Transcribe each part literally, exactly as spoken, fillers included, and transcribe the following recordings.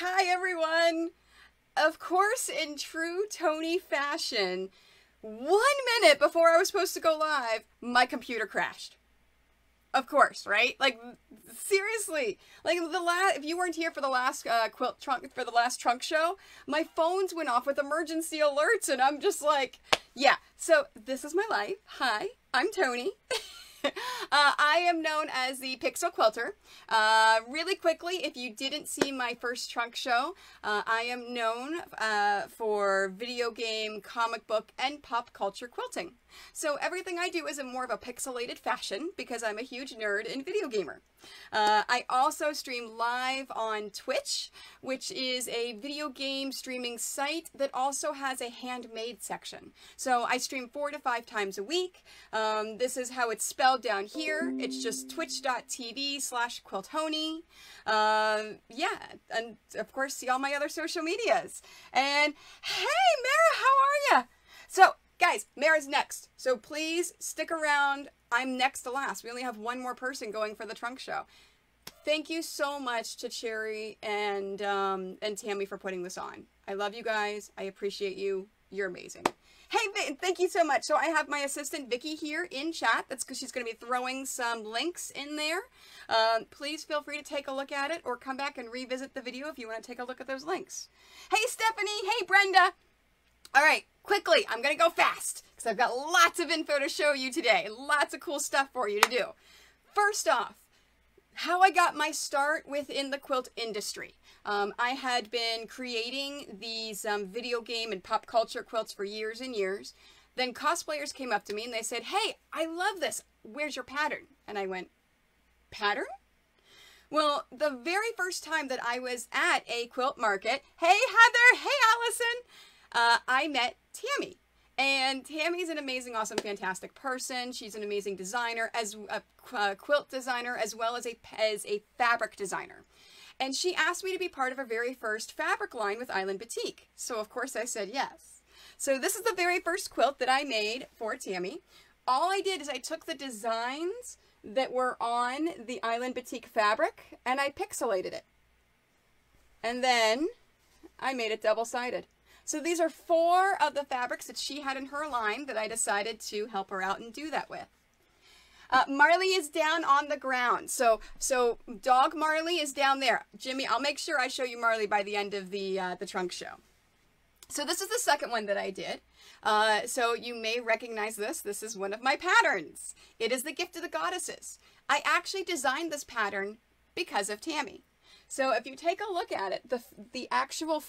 Hi everyone! Of course, in true Tony fashion, one minute before I was supposed to go live, my computer crashed. Of course, right? Like, seriously. Like, the last, if you weren't here for the last uh, quilt trunk, for the last trunk show, my phones went off with emergency alerts, and I'm just like, yeah. So, this is my life. Hi, I'm Tony. Uh, I am known as the Pixel Quilter. Uh, really quickly, if you didn't see my first trunk show, uh, I am known uh, for video game, comic book, and pop culture quilting. So everything I do is in more of a pixelated fashion because I'm a huge nerd and video gamer. Uh, I also stream live on Twitch, which is a video game streaming site that also has a handmade section. So I stream four to five times a week. Um, this is how it's spelled down here. It's just twitch dot T V slash Quiltoni. Um, yeah, and of course, see all my other social medias. And hey, Mara, how are ya? So, guys, Mara's next, so please stick around. I'm next to last. We only have one more person going for the trunk show. Thank you so much to Cherry and, um, and Tammy for putting this on. I love you guys. I appreciate you. You're amazing. Hey, thank you so much. So I have my assistant Vicky here in chat. That's because she's going to be throwing some links in there. Um, please feel free to take a look at it or come back and revisit the video if you want to take a look at those links. Hey, Stephanie. Hey, Brenda. All right, quickly, I'm going to go fast because I've got lots of info to show you today. Lots of cool stuff for you to do. First off, how I got my start within the quilt industry. Um, I had been creating these um, video game and pop culture quilts for years and years. Then cosplayers came up to me and they said, hey, I love this. Where's your pattern? And I went, pattern? Well, the very first time that I was at a quilt market, hey, Heather, hey, Allison, Uh, I met Tammy, and Tammy's an amazing, awesome, fantastic person. She's an amazing designer, as a uh, quilt designer, as well as a, as a fabric designer. And she asked me to be part of her very first fabric line with Island Batik. So of course I said yes. So this is the very first quilt that I made for Tammy. All I did is I took the designs that were on the Island Batik fabric and I pixelated it. And then I made it double-sided. So these are four of the fabrics that she had in her line that I decided to help her out and do that with. Uh, Marley is down on the ground. So, so dog Marley is down there. Jimmy, I'll make sure I show you Marley by the end of the, uh, the trunk show. So this is the second one that I did. Uh, so you may recognize this. This is one of my patterns. It is the Gift of the Goddesses. I actually designed this pattern because of Tammy. So if you take a look at it, the, the actual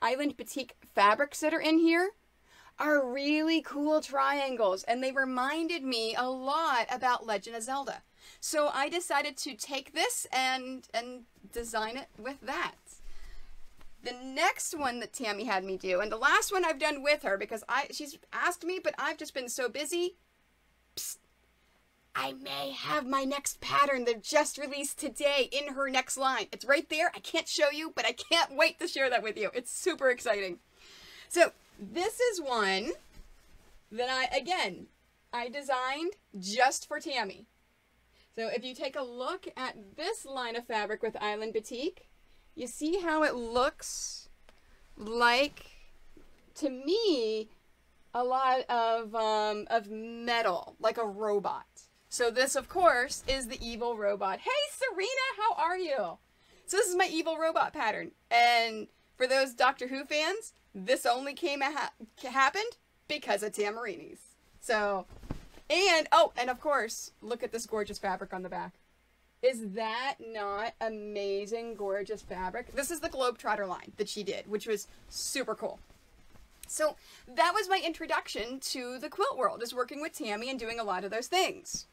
Island Batik fabrics that are in here are really cool triangles, and they reminded me a lot about Legend of Zelda. So I decided to take this and, and design it with that. The next one that Tammy had me do, and the last one I've done with her because I she's asked me, but I've just been so busy. Psst. I may have my next pattern that just released today in her next line. It's right there. I can't show you, but I can't wait to share that with you. It's super exciting. So this is one that I, again, I designed just for Tammy. So if you take a look at this line of fabric with Island Batik, you see how it looks like, to me, a lot of, um, of metal, like a robot. So this, of course, is the evil robot. Hey, Serena, how are you? So this is my evil robot pattern. And for those Doctor Who fans, this only came ha happened because of Tamarini's. So, and, oh, and of course, look at this gorgeous fabric on the back. Is that not amazing, gorgeous fabric? This is the Globetrotter line that she did, which was super cool. So that was my introduction to the quilt world, is working with Tammy and doing a lot of those things.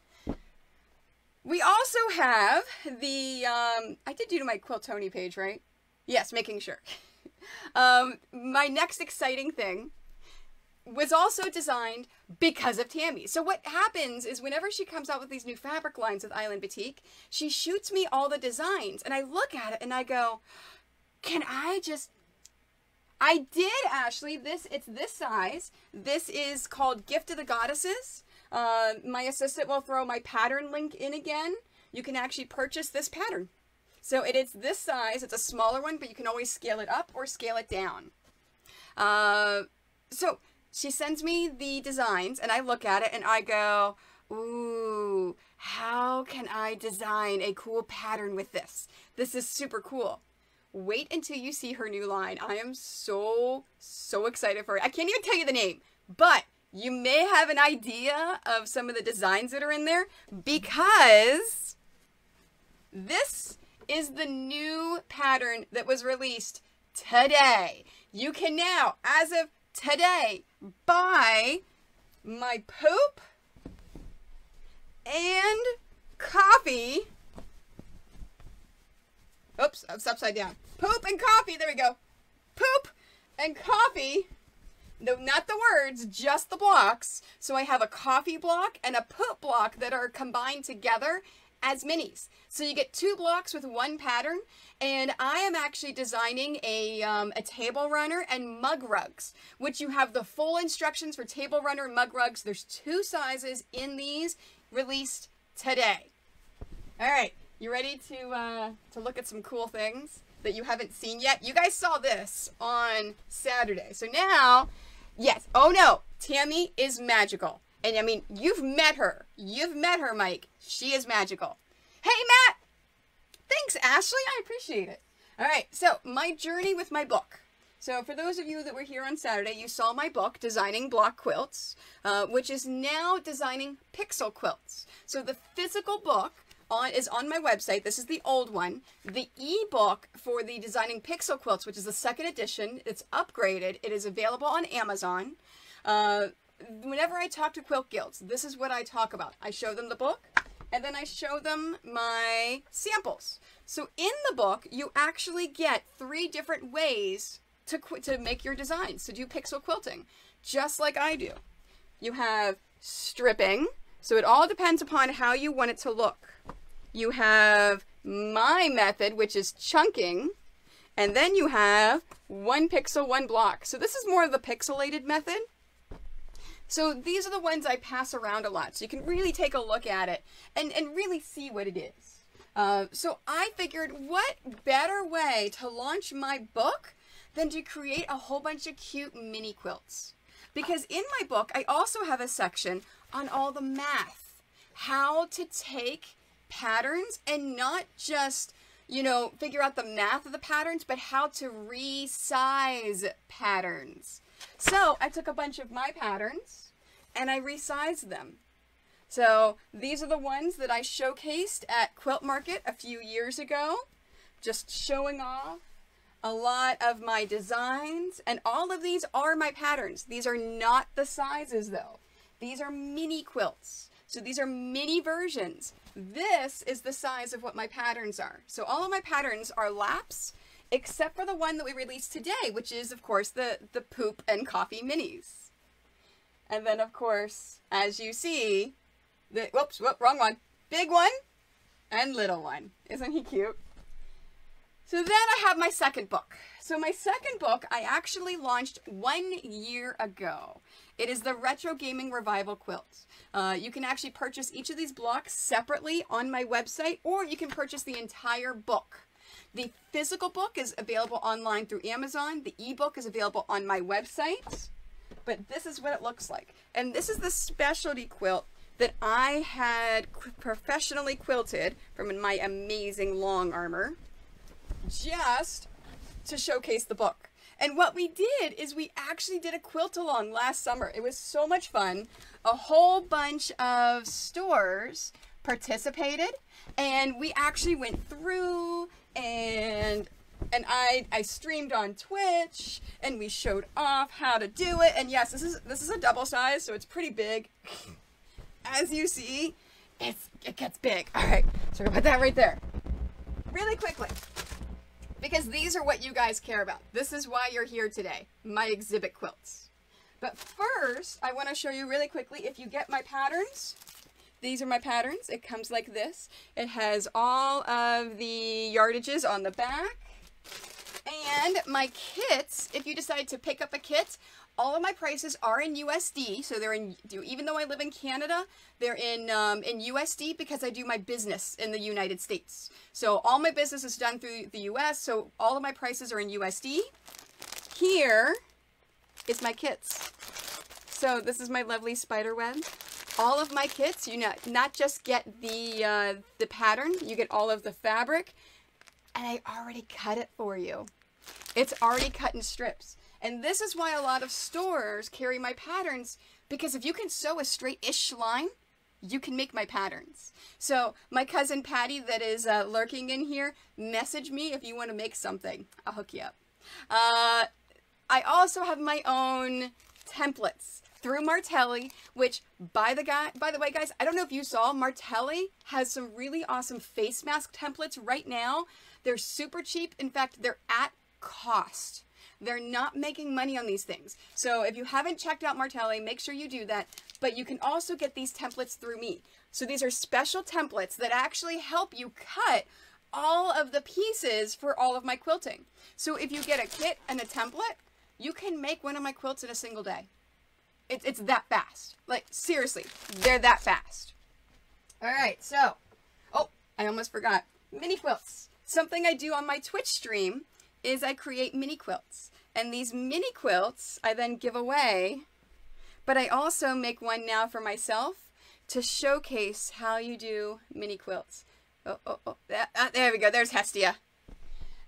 We also have the, um, I did do my Quiltoni page, right? Yes, making sure. um, my next exciting thing was also designed because of Tammy. So what happens is whenever she comes out with these new fabric lines with Island Batik, she shoots me all the designs and I look at it and I go, can I just, I did, Ashley, this, it's this size. This is called Gift of the Goddesses. Uh, my assistant will throw my pattern link in again. You can actually purchase this pattern. So it is this size. It's a smaller one, but you can always scale it up or scale it down. Uh, so she sends me the designs, and I look at it, and I go, ooh, how can I design a cool pattern with this? This is super cool. Wait until you see her new line. I am so, so excited for it. I can't even tell you the name, but you may have an idea of some of the designs that are in there, because this is the new pattern that was released today. You can now, as of today, buy my poop and coffee. Oops, it's upside down. Poop and coffee. There we go. Poop and coffee. No, not the words, just the blocks. So I have a coffee block and a poop block that are combined together as minis. So you get two blocks with one pattern, and I am actually designing a, um, a table runner and mug rugs, which you have the full instructions for table runner and mug rugs. There's two sizes in these released today. All right. You ready to uh, to look at some cool things that you haven't seen yet? You guys saw this on Saturday. So now, yes. Oh no, Tammy is magical. And I mean, you've met her. You've met her, Mike. She is magical. Hey, Matt. Thanks, Ashley. I appreciate it. All right. So my journey with my book. So for those of you that were here on Saturday, you saw my book, Designing Block Quilts, uh, which is now Designing Pixel Quilts. So the physical book On, is on my website. This is the old one. The ebook for the Designing Pixel Quilts, which is the second edition, it's upgraded. It is available on Amazon. Uh, whenever I talk to quilt guilds, this is what I talk about. I show them the book, and then I show them my samples. So in the book, you actually get three different ways to to make your designs, to do pixel quilting, just like I do. You have stripping, so it all depends upon how you want it to look. You have my method, which is chunking, and then you have one pixel, one block. So this is more of the pixelated method. So these are the ones I pass around a lot, so you can really take a look at it and, and really see what it is. Uh, so I figured what better way to launch my book than to create a whole bunch of cute mini quilts. Because in my book, I also have a section on all the math, how to take patterns and not just, you know, figure out the math of the patterns, but how to resize patterns. So I took a bunch of my patterns and I resized them. So these are the ones that I showcased at Quilt Market a few years ago, just showing off a lot of my designs. And all of these are my patterns. These are not the sizes though. These are mini quilts. So these are mini versions. This is the size of what my patterns are. So all of my patterns are laps, except for the one that we released today, which is, of course, the, the poop and coffee minis. And then, of course, as you see, the, whoops, whoop, wrong one. Big one and little one. Isn't he cute? So then I have my second book. So my second book I actually launched one year ago. It is the Retro Gaming Revival Quilt. Uh, you can actually purchase each of these blocks separately on my website, or you can purchase the entire book. The physical book is available online through Amazon. The ebook is available on my website. But this is what it looks like. And this is the specialty quilt that I had professionally quilted from my amazing long armor, just to showcase the book. And what we did is we actually did a quilt along last summer. It was so much fun. A whole bunch of stores participated, and we actually went through and and I I streamed on Twitch, and we showed off how to do it. And yes, this is this is a double size, so it's pretty big. As you see, it's it gets big. All right, so we're gonna put that right there. Really quickly. Because these are what you guys care about. This is why you're here today, my exhibit quilts. But first, I want to show you really quickly, if you get my patterns, these are my patterns. It comes like this. It has all of the yardages on the back. And my kits, if you decide to pick up a kit, all of my prices are in U S D. So they're in, even though I live in Canada, they're in, um, in U S D because I do my business in the United States. So all my business is done through the U S. So all of my prices are in U S D. Here is my kits. So this is my lovely spider web. All of my kits, you not, not just get the, uh, the pattern, you get all of the fabric. And I already cut it for you. It's already cut in strips. And this is why a lot of stores carry my patterns, because if you can sew a straight-ish line, you can make my patterns. So my cousin Patty that is uh, lurking in here, message me if you want to make something. I'll hook you up. Uh, I also have my own templates through Martelli, which by the guy, by the way, guys, I don't know if you saw, Martelli has some really awesome face mask templates right now. They're super cheap. In fact, they're at cost. They're not making money on these things. So if you haven't checked out Martelli, make sure you do that. But you can also get these templates through me. So these are special templates that actually help you cut all of the pieces for all of my quilting. So if you get a kit and a template, you can make one of my quilts in a single day. It, it's that fast. Like, seriously, they're that fast. All right, so, oh, I almost forgot. Mini quilts. Something I do on my Twitch stream is I create mini quilts. And these mini quilts I then give away, but I also make one now for myself to showcase how you do mini quilts. Oh, oh, oh, that, ah, there we go, there's Hestia.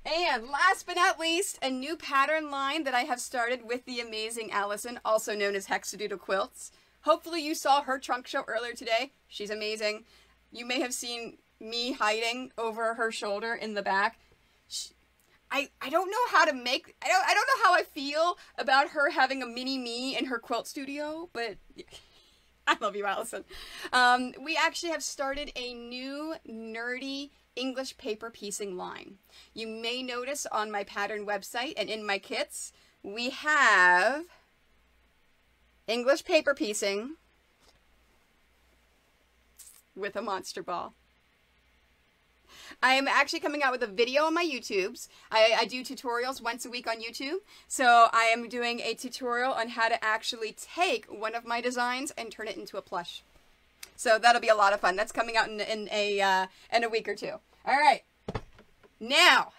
And last but not least, a new pattern line that I have started with the amazing Allison, also known as Hexadoodle Quilts. Hopefully you saw her trunk show earlier today. She's amazing. You may have seen me hiding over her shoulder in the back. She, I, I don't know how to make, I don't, I don't know how I feel about her having a mini me in her quilt studio, but I love you, Allison. Um, we actually have started a new nerdy English paper piecing line. You may notice on my pattern website and in my kits, we have English paper piecing with a monster ball. I am actually coming out with a video on my YouTubes. I, I do tutorials once a week on YouTube. So I am doing a tutorial on how to actually take one of my designs and turn it into a plush. So that'll be a lot of fun. That's coming out in, in, a, uh, in a week or two. All right. Now,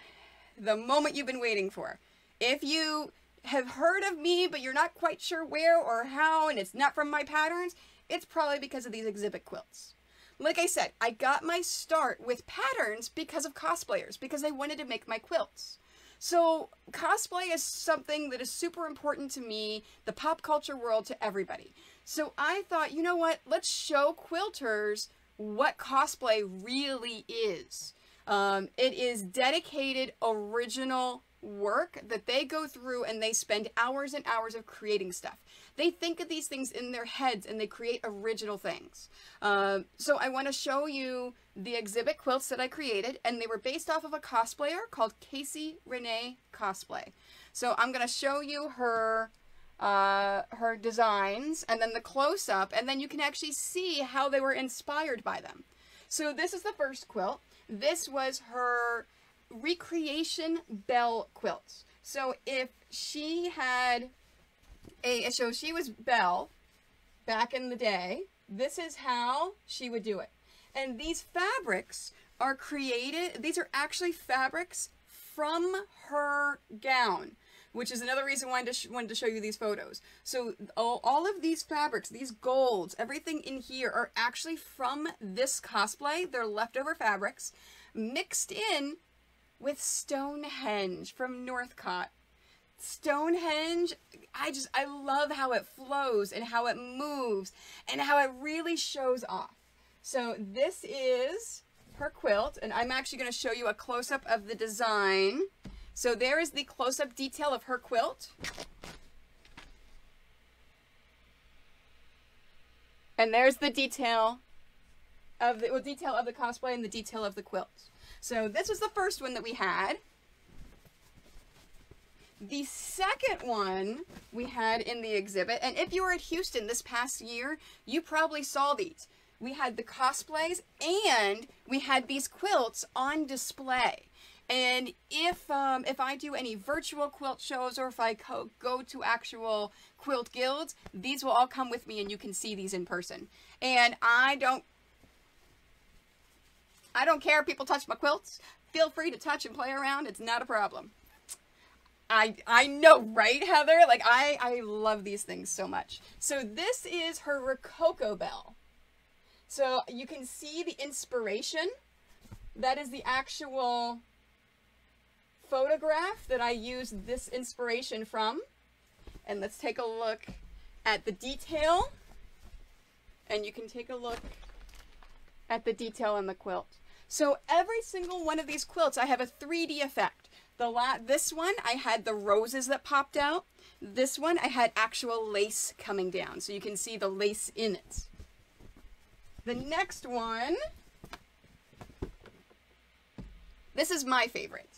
the moment you've been waiting for. If you have heard of me, but you're not quite sure where or how, and it's not from my patterns, it's probably because of these exhibit quilts. Like I said, I got my start with patterns because of cosplayers, because they wanted to make my quilts. So cosplay is something that is super important to me, the pop culture world, to everybody. So I thought, you know what, let's show quilters what cosplay really is. Um, it is dedicated, original work that they go through and they spend hours and hours of creating stuff. They think of these things in their heads and they create original things. Um, so I want to show you the exhibit quilts that I created, and they were based off of a cosplayer called Casey Renee Cosplay. So I'm going to show you her uh, her designs and then the close-up, and then you can actually see how they were inspired by them. So this is the first quilt. This was her recreation Belle quilts. So if she had a, so she was Belle back in the day, this is how she would do it. And these fabrics are created, these are actually fabrics from her gown, which is another reason why I just wanted to show you these photos. So all, all of these fabrics, these golds, everything in here are actually from this cosplay. They're leftover fabrics mixed in with Stonehenge from Northcott. Stonehenge, I just, I love how it flows and how it moves and how it really shows off. So this is her quilt, and I'm actually going to show you a close-up of the design. So there is the close-up detail of her quilt. And there's the detail of the, well, detail of the cosplay and the detail of the quilt. So this was the first one that we had. The second one we had in the exhibit, and if you were at Houston this past year, you probably saw these. We had the cosplays and we had these quilts on display. And if um, if I do any virtual quilt shows, or if I co go to actual quilt guilds, these will all come with me and you can see these in person. And I don't, I don't care if people touch my quilts. Feel free to touch and play around. It's not a problem. I, I know, right, Heather? Like, I, I love these things so much. So this is her Rococo Bell. So you can see the inspiration. That is the actual photograph that I used this inspiration from. And let's take a look at the detail. And you can take a look at the detail in the quilt. So every single one of these quilts, I have a three D effect. The la this one, I had the roses that popped out. This one, I had actual lace coming down, so you can see the lace in it. The next one, this is my favorite.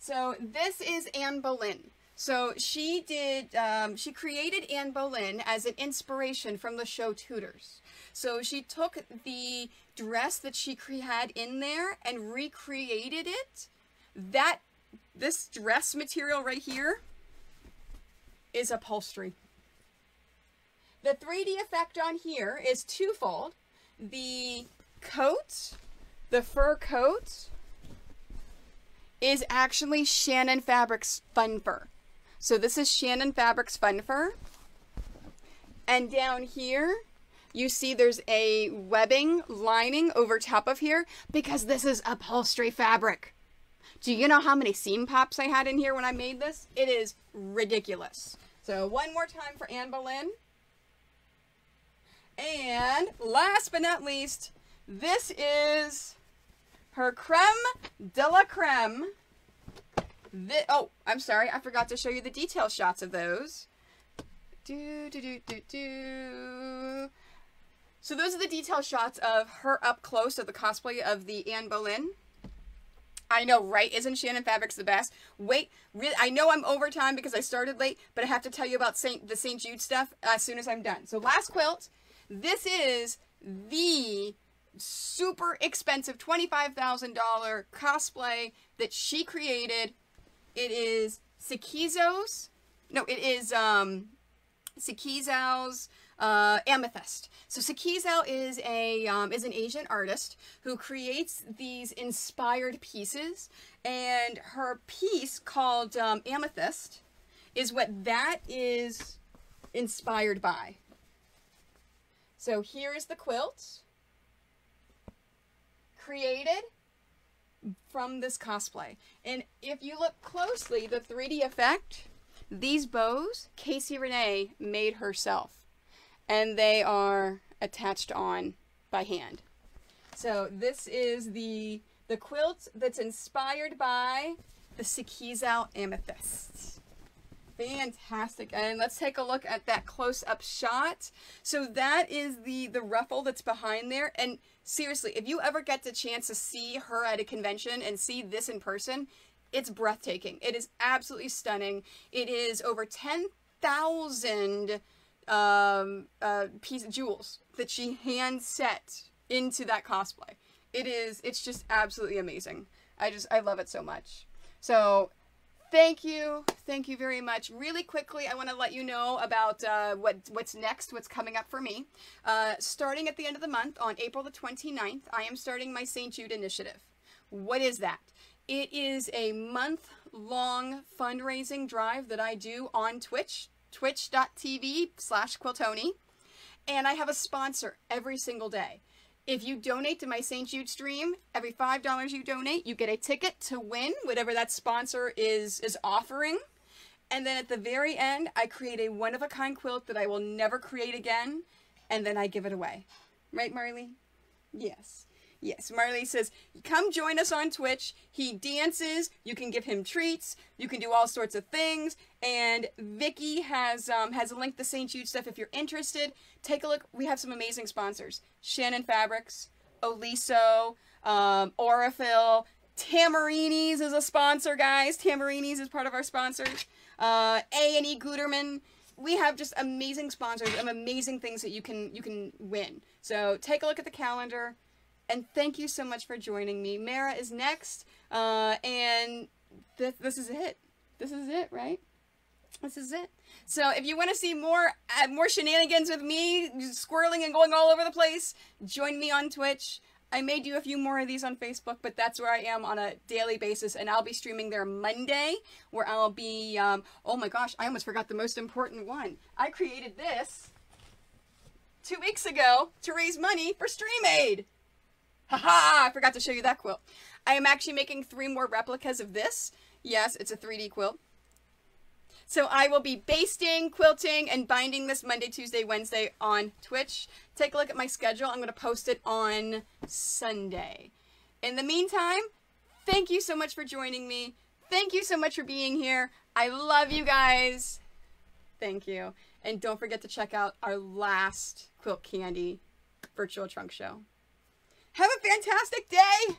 So this is Anne Boleyn. So she did, um, she created Anne Boleyn as an inspiration from the show Tudors. So she took the dress that she had in there and recreated it. That This dress material right here is upholstery. The three D effect on here is twofold. The coat, the fur coat, is actually Shannon Fabrics Fun Fur. So this is Shannon Fabrics Fun Fur. And down here, you see there's a webbing lining over top of here because this is upholstery fabric. Do you know how many seam pops I had in here when I made this? It is ridiculous. So one more time for Anne Boleyn. And last but not least, this is her creme de la creme. This, oh, I'm sorry. I forgot to show you the detail shots of those. Do, do, do, do, do. So those are the detail shots of her up close of the cosplay of the Anne Boleyn. I know, right? Isn't Shannon Fabrics the best? Wait, really, I know I'm over time because I started late, but I have to tell you about Saint, the Saint Jude stuff as soon as I'm done. So last quilt, this is the super expensive twenty-five thousand dollar cosplay that she created. It is Sakizo's, no, it is um, Sakizo's uh, Amethyst. So Sakizo is a um, is an Asian artist who creates these inspired pieces, and her piece called um, Amethyst is what that is inspired by. So here is the quilt created from this cosplay, and if you look closely, the three D effect, these bows, Casey Renee made herself. And they are attached on by hand. So this is the, the quilt that's inspired by the Sakizo Amethyst. Fantastic. And let's take a look at that close-up shot. So that is the, the ruffle that's behind there. And seriously, if you ever get the chance to see her at a convention and see this in person, it's breathtaking. It is absolutely stunning. It is over ten thousand... um, uh, piece of jewels that she hand set into that cosplay. It is, it's just absolutely amazing. I just, I love it so much. So thank you. Thank you very much. Really quickly, I want to let you know about, uh, what, what's next, what's coming up for me. Uh, starting at the end of the month on April the twenty-ninth, I am starting my Saint Jude initiative. What is that? It is a month long fundraising drive that I do on Twitch. twitch dot T V slash Quiltoni, and I have a sponsor every single day. If you donate to my Saint Jude stream, every five dollars you donate, you get a ticket to win whatever that sponsor is is offering. And then at the very end, I create a one-of-a-kind quilt that I will never create again, and then I give it away. Right, Marley? Yes. Yes, Marley says, come join us on Twitch. He dances. You can give him treats. You can do all sorts of things. And Vicky has um, has a link to Saint Jude stuff if you're interested. Take a look. We have some amazing sponsors. Shannon Fabrics, Oliso, um, Aurifil, Tamarini's is a sponsor, guys. Tamarini's is part of our sponsors. Uh, A and E Guterman. We have just amazing sponsors and amazing things that you can you can win. So take a look at the calendar. And thank you so much for joining me. Mara is next. Uh, and th this is it. This is it, right? This is it. So if you want to see more uh, more shenanigans with me squirreling and going all over the place, join me on Twitch. I may do a few more of these on Facebook, but that's where I am on a daily basis, and I'll be streaming there Monday, where I'll be, um, oh my gosh, I almost forgot the most important one. I created this two weeks ago to raise money for StreamAid. Haha, I forgot to show you that quilt. I am actually making three more replicas of this. Yes, it's a three D quilt. So I will be basting, quilting, and binding this Monday, Tuesday, Wednesday on Twitch. Take a look at my schedule. I'm going to post it on Sunday. In the meantime, thank you so much for joining me. Thank you so much for being here. I love you guys. Thank you. And don't forget to check out our last Quilt Candy virtual trunk show. Have a fantastic day.